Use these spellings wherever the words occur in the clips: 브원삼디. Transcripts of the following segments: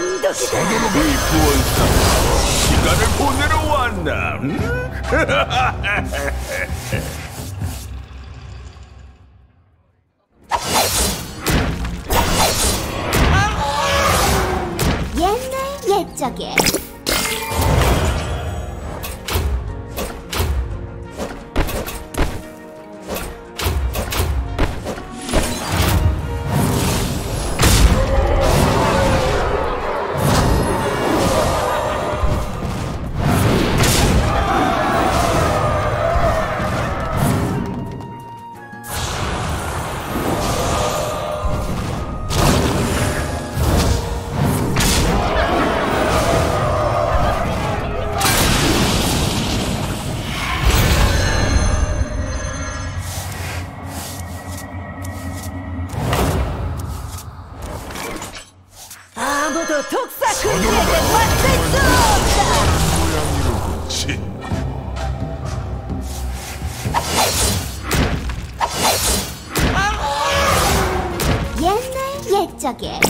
언덕이다. 이 브원삼디 시간을 보내러 왔나? 옛날 옛적에 모두 독사 군주에게 맞설 수 없다! 고양이로 친구 옛날 옛적에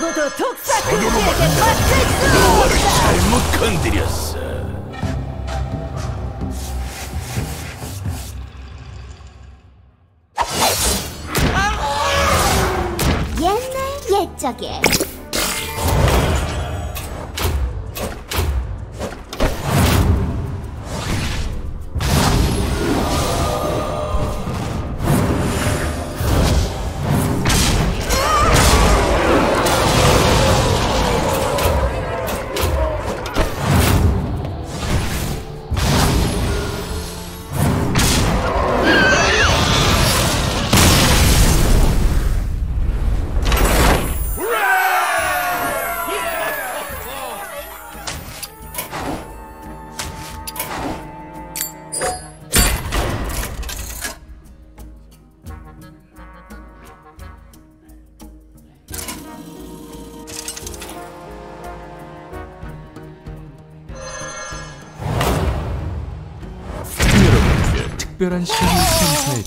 모두 독사 군주에게 맞설 수 없다! 너를 잘못 건드렸어. 옛날 옛적에 특별한 시간을 선사해주세요.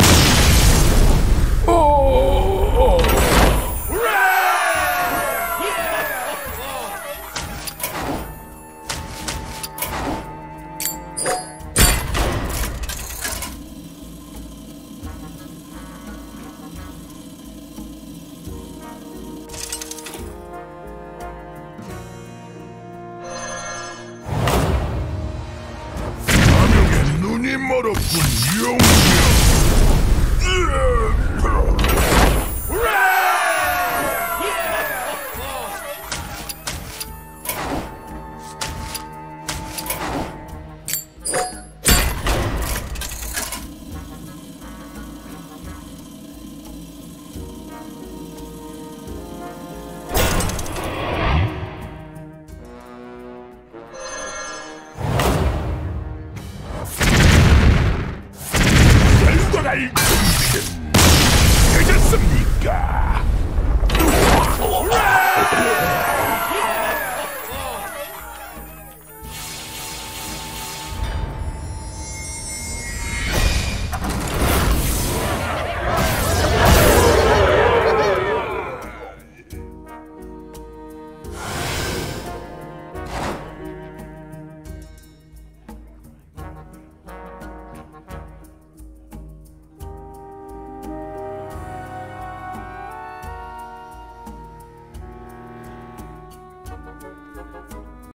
남에게 눈이 멀었군.